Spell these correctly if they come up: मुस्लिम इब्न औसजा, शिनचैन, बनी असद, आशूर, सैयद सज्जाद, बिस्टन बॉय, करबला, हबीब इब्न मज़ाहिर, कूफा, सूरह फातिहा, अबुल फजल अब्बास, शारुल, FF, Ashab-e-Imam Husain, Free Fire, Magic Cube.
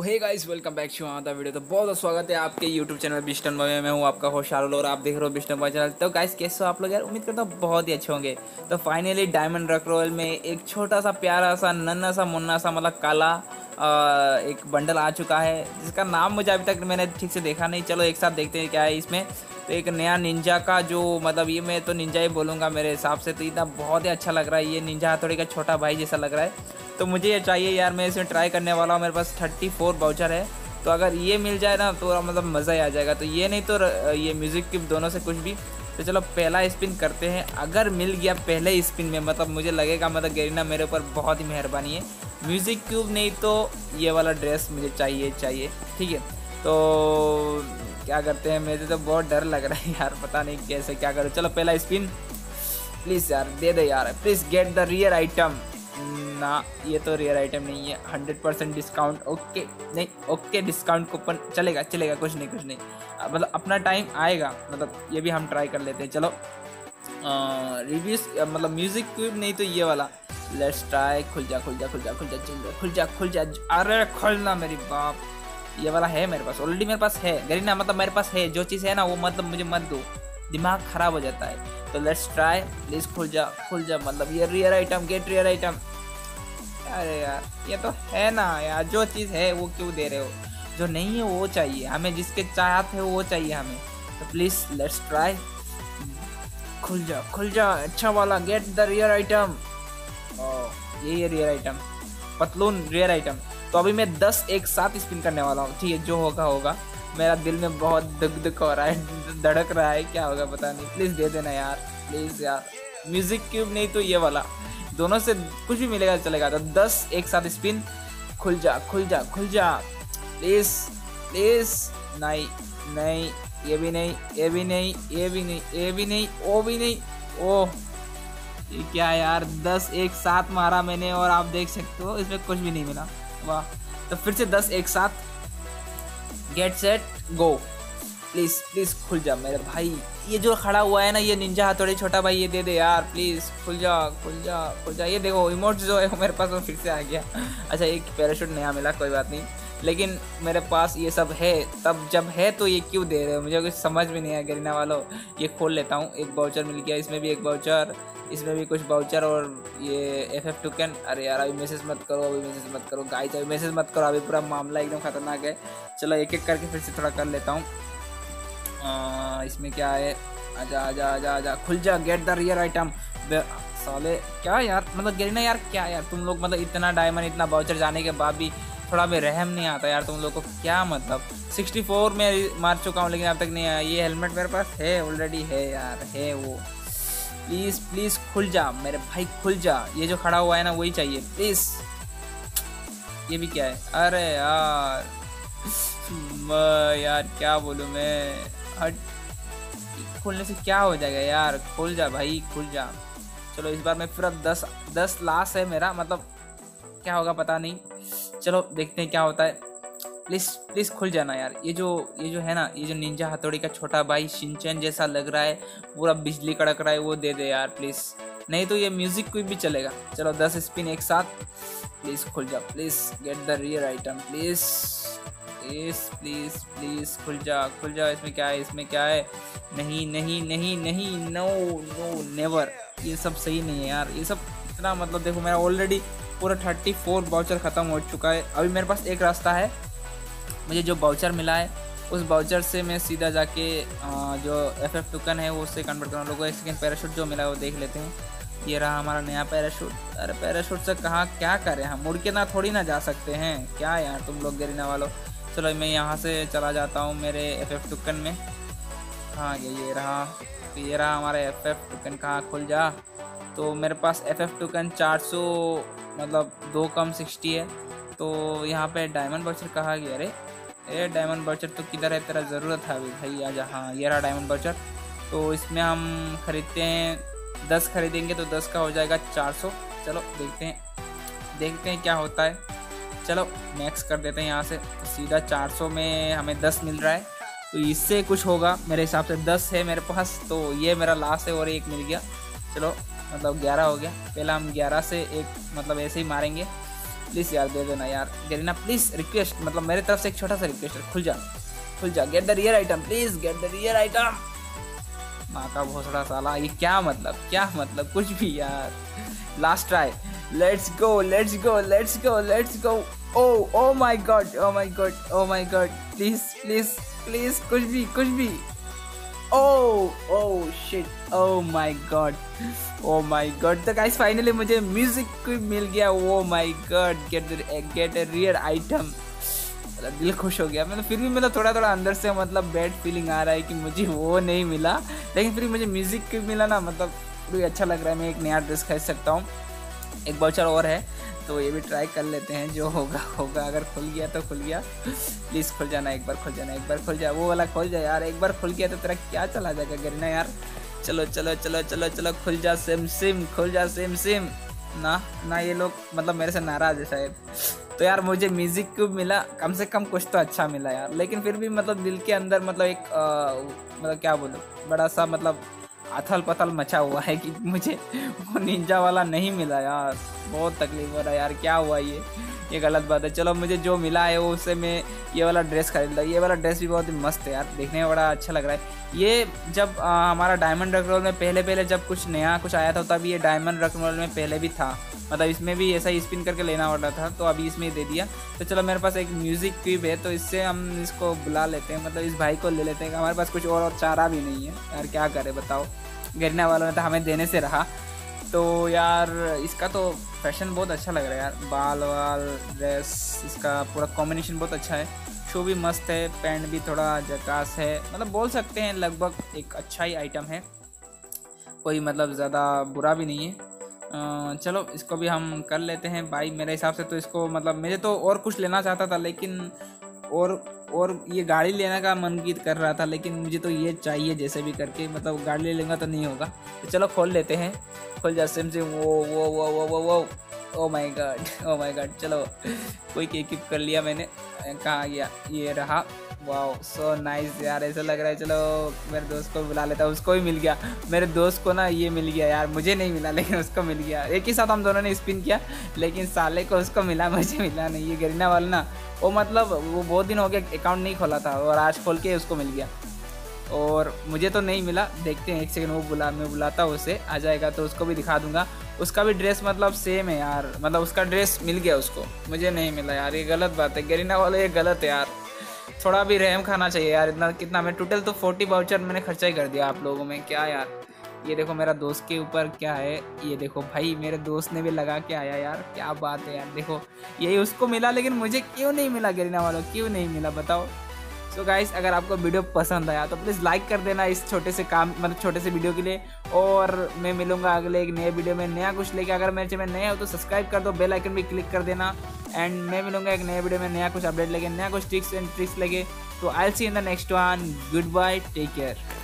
तो hey guys welcome back to another video. तो बहुत बहुत स्वागत है आपके यूट्यूब चैनल बिस्टन बॉय। मैं हूँ आपका होस्ट शारुल और आप देख रहे हो बिस्टन बॉय चैनल। तो गाइस कैसे हो आप लोग यार, उम्मीद करता हूँ बहुत ही अच्छे होंगे। तो फाइनली डायमंड रक रॉयल में एक छोटा सा प्यारा सा नन्ना सा मुन्ना सा मतलब काला एक बंडल आ चुका है, जिसका नाम मुझे अभी तक मैंने ठीक से देखा नहीं। चलो एक साथ देखते हैं क्या है इसमें। तो एक नया निंजा का जो मतलब ये मैं तो निंजा ही बोलूँगा मेरे हिसाब से। तो इतना बहुत ही अच्छा लग रहा है, ये निंजा हथौड़ी का छोटा भाई जैसा लग रहा है। तो मुझे ये चाहिए यार, मैं इसमें ट्राई करने वाला हूँ। मेरे पास 34 बाउचर है, तो अगर ये मिल जाए ना तो मतलब मज़ा ही आ जाएगा। तो ये नहीं तो ये म्यूज़िक क्यूब, दोनों से कुछ भी। तो चलो पहला स्पिन करते हैं, अगर मिल गया पहले स्पिन में मतलब मुझे लगेगा मतलब गरीना मेरे ऊपर बहुत ही मेहरबानी है। म्यूज़िक क्यूब नहीं तो ये वाला ड्रेस मुझे चाहिए। ठीक है, तो क्या करते हैं, मुझे तो बहुत डर लग रहा है यार, पता नहीं कैसे क्या करूँ। चलो पहला स्पिन, प्लीज़ यार दे दे यार, please get the rear item ना। ये तो रेयर आइटम नहीं है। 100% डिस्काउंट, ओके नहीं, ओके डिस्काउंट कूपन चलेगा चलेगा, कुछ नहीं मतलब अपना टाइम आएगा, मतलब ये भी हम ट्राई कर लेते हैं। चलो रिव्यूज मतलब म्यूज़िक क्यूब नहीं तो ये वाला, लेट्स ट्राई। खुल जा, अरे खुलना मेरी बाप। ये वाला है मेरे पास, ऑलरेडी मेरे पास है गरीना, मतलब मेरे पास है जो चीज़ है ना वो मतलब मुझे मत दो, दिमाग ख़राब हो जाता है। तो लेट्स ट्राई, प्लीज़ खुल जा मतलब ये rare item, get rare item. अरे यार ये तो है ना यार, जो चीज़ है वो क्यों दे रहे हो, जो नहीं है वो चाहिए हमें, जिसके चाहत है वो चाहिए हमें। तो प्लीज़ लेट्स ट्राई, खुल जा अच्छा वाला, get the rear item. Oh यही है रियर आइटम, पतलून रियर आइटम। तो अभी मैं 10 एक साथ स्पिन करने वाला हूँ। ठीक है, जो होगा होगा। मेरा दिल में बहुत दुख हो रहा है, धड़क रहा है, क्या होगा पता नहीं। प्लीज़ दे देना यार, प्लीज़ यार म्यूज़िक क्यूब नहीं तो ये वाला, दोनों से कुछ भी मिलेगा चलेगा। तो 10 एक साथ स्पिन, खुल जा प्लीज। नहीं ये भी नहीं वो भी नहीं। ओह ये क्या यार, 10 एक साथ मारा मैंने और आप देख सकते हो इसमें कुछ भी नहीं मिला। वाह, तो फिर से 10 एक साथ, गेट सेट गो। प्लीज़ खुल जा मेरे भाई, ये जो खड़ा हुआ है ना ये निंजा हथौड़ी छोटा भाई, ये दे दे यार प्लीज़। खुल जा। ये देखो इमोट्स जो है मेरे पास वो फिर से आ गया। अच्छा एक पैराशूट नया मिला, कोई बात नहीं, लेकिन मेरे पास ये सब है तब जब है, तो ये क्यों दे रहे हो मुझे कुछ समझ में नहीं आया गरीना वालों। ये खोल लेता हूँ, एक बाउचर मिल गया, इसमें भी एक बाउचर, इसमें भी कुछ बाउचर, और ये FF टोकन। अरे यार अभी मैसेज मत करो, गाइस अभी मैसेज मत करो, अभी पूरा मामला एकदम ख़तरनाक है। चलो एक एक करके फिर से थोड़ा कर लेता हूँ। इसमें क्या है, आजा, खुल जा, गेट द रियर आइटम। साले क्या यार, मतलब गरीना यार क्या यार, तुम लोग मतलब इतना डायमंड इतना बाउचर जाने के बाद भी थोड़ा भी रहम नहीं आता यार तुम लोग को, क्या मतलब। 64 में मार चुका हूँ लेकिन अब तक नहीं आया। ये हेलमेट मेरे पास है ऑलरेडी, है यार है वो। प्लीज़ खुल जा मेरे भाई, खुल जा, ये जो खड़ा हुआ है ना वही चाहिए प्लीज़। ये भी क्या है, अरे यार क्या बोलूँ मैं, खोलने से क्या हो जाएगा यार, खुल जा भाई खुल जा। चलो इस बार मैं फिर अब 10 लास्ट है मेरा, मतलब क्या होगा पता नहीं, चलो देखते हैं क्या होता है। प्लीज़ खुल जाना यार, ये जो है ना, ये जो निंजा हथौड़ी का छोटा भाई शिनचैन जैसा लग रहा है, पूरा बिजली कड़क रहा है, वो दे दे यार प्लीज़, नहीं तो ये म्यूज़िक क्यूब भी चलेगा। चलो 10 स्पिन एक साथ, प्लीज़ खुल जा, please get the rear item, please खुल जा। इसमें क्या है नहीं, नो नेवर। ये सब सही नहीं है यार, ये सब इतना मतलब देखो मेरा ऑलरेडी पूरा 34 बाउचर ख़त्म हो चुका है। अभी मेरे पास एक रास्ता है, मुझे जो बाउचर मिला है उस बाउचर से मैं सीधा जाके जो FF टोकन है वो उससे कन्वर्ट करूँ। लोगों को एक सेकेंड पैराशूट जो मिला है वो देख लेते हैं। ये रहा हमारा नया पैराशूट। अरे पैराशूट से कहाँ क्या करें हम, मुड़ के ना थोड़ी ना जा सकते हैं क्या यार तुम लोग गरीना वालों। चलो मैं यहाँ से चला जाता हूँ मेरे FF टोकन में। हाँ ये रहा हमारा FF टोकन, कहाँ, खुल जा। तो मेरे पास FF टोकन 400 मतलब 2 कम 60 है। तो यहाँ पे डायमंड बाउचर कहाँ गया, अरे डायमंड बाउचर तो किधर है, तेरा ज़रूरत है अभी भाई, आजा। हाँ ये रहा डायमंड बाउचर। तो इसमें हम खरीदते हैं, 10 खरीदेंगे तो 10 का हो जाएगा 400। चलो देखते हैं क्या होता है। चलो मैक्स कर देते हैं यहाँ से सीधा, 400 में हमें 10 मिल रहा है, तो इससे कुछ होगा मेरे हिसाब से। 10 है मेरे पास, तो ये मेरा लास्ट है और एक मिल गया, चलो मतलब 11 हो गया। पहला हम 11 से एक मतलब ऐसे ही मारेंगे, प्लीज़ यार दे देना यार गरीना, प्लीज़ रिक्वेस्ट, मतलब मेरे तरफ से एक छोटा सा रिक्वेस्ट है, खुल जा खुल जा, get the rear item please, get the rear item. माँ का भोसड़ा साला, ये क्या मतलब, क्या मतलब, कुछ भी यार। Last try, let's go let's go let's go let's go. Oh oh my God oh my God oh my God, please please please कुछ भी कुछ भी। Oh oh shit, oh my god, oh my god। तो guys finally मुझे music cube मिल गया। oh my god, get a real item। मतलब दिल खुश हो गया। मतलब फिर भी मतलब थोड़ा थोड़ा अंदर से मतलब बैड फीलिंग आ रहा है कि मुझे वो नहीं मिला, लेकिन फिर मुझे म्यूजिक क्यूब मिला ना, मतलब भी अच्छा लग रहा है। मैं एक नया ड्रेस खरीद सकता हूँ, एक बाउचर और है तो ये भी ट्राई कर लेते हैं, जो होगा होगा। अगर खुल गया तो खुल गया, प्लीज़ खुल जाना, एक बार खुल जाना, एक बार खुल जाए, वो वाला खुल जाए यार। एक बार खुल गया तो तेरा क्या चला जाएगा गरीना यार। चलो चलो चलो चलो चलो खुल जा सिम सिम, खुल जा सिम सिम। ना ना ये लोग मतलब मेरे से नाराज़ है शायद। तो यार मुझे म्यूजिक क्यूब मिला, कम से कम कुछ तो अच्छा मिला यार। लेकिन फिर भी मतलब दिल के अंदर मतलब एक मतलब क्या बोलूँ, बड़ा सा मतलब अथल पथल मचा हुआ है कि मुझे वो निंजा वाला नहीं मिला यार। बहुत तकलीफ हो रहा है यार, क्या हुआ ये गलत बात है। चलो मुझे जो मिला है वो उससे मैं ये वाला ड्रेस खरीद लूँ। ये वाला ड्रेस भी बहुत ही मस्त है यार, देखने में बड़ा अच्छा लग रहा है। ये जब हमारा डायमंड रक रोल में पहले जब कुछ नया कुछ आया था तब ये डायमंड रक रोल में पहले भी था, मतलब इसमें भी ऐसा ही स्पिन करके लेना पड़ा था, तो अभी इसमें दे दिया। तो चलो मेरे पास एक म्यूजिक क्यूब है तो इससे हम इसको बुला लेते हैं, मतलब इस भाई को ले लेते हैं। हमारे पास कुछ और चारा भी नहीं है यार, क्या करें बताओ, गिरने वालों ने तो हमें देने से रहा। तो यार इसका तो फैशन बहुत अच्छा लग रहा है यार, बाल वाल ड्रेस इसका पूरा कॉम्बिनेशन बहुत अच्छा है, शो भी मस्त है, पैंट भी थोड़ा झकास है, मतलब बोल सकते हैं लगभग एक अच्छा ही आइटम है, कोई मतलब ज़्यादा बुरा भी नहीं है। चलो इसको भी हम कर लेते हैं भाई। मेरे हिसाब से तो इसको मतलब मुझे तो और कुछ लेना चाहता था, लेकिन और ये गाड़ी लेने का मन कर रहा था, लेकिन मुझे तो ये चाहिए जैसे भी करके, मतलब गाड़ी ले लूँगा तो नहीं होगा। तो चलो खोल लेते हैं, खोल जा सिम सिम। वो वो वो वो वो वो oh my God oh my God. चलो कोई केक कर लिया मैंने, कहाँ गया ये रहा। वाओ सो नाइस यार, ऐसा लग रहा है। चलो मेरे दोस्त को बुला लेता हूँ, उसको भी मिल गया। मेरे दोस्त को ना ये मिल गया यार, मुझे नहीं मिला लेकिन उसको मिल गया। एक ही साथ हम दोनों ने स्पिन किया, लेकिन साले को उसको मिला, मुझे मिला नहीं। ये गरीना वाला ना वो मतलब वो बहुत दिन हो गया अकाउंट नहीं खोला था, और आज खोल के उसको मिल गया और मुझे तो नहीं मिला। देखते हैं एक सेकेंड, वो मैं बुलाता हूँ उसे, आ जाएगा तो उसको भी दिखा दूंगा। उसका भी ड्रेस मतलब सेम है यार, मतलब उसका ड्रेस मिल गया उसको, मुझे नहीं मिला यार। ये गलत बात है गरीना वाले, ये गलत है यार, थोड़ा भी रहम खाना चाहिए यार। इतना कितना मैं टोटल तो 40 वाउचर मैंने खर्चा ही कर दिया आप लोगों में, क्या यार। ये देखो मेरा दोस्त के ऊपर क्या है, ये देखो भाई मेरे दोस्त ने भी लगा के आया यार, क्या बात है यार। देखो यही उसको मिला, लेकिन मुझे क्यों नहीं मिला गरीना वालों, क्यों नहीं मिला बताओ। सो गाइस अगर आपको वीडियो पसंद आया तो प्लीज़ लाइक कर देना इस छोटे से काम, मतलब छोटे से वीडियो के लिए। और मैं मिलूंगा अगले एक नए वीडियो में नया कुछ लेके। अगर मेरे चैनल में नए हो तो सब्सक्राइब कर दो, बेल आइकन भी क्लिक कर देना। एंड मैं मिलूंगा एक नए वीडियो में नया कुछ अपडेट लेके, नया कुछ ट्रिक्स एंड ट्रिक्स लेके। तो I will see in the next one, good bye, take care.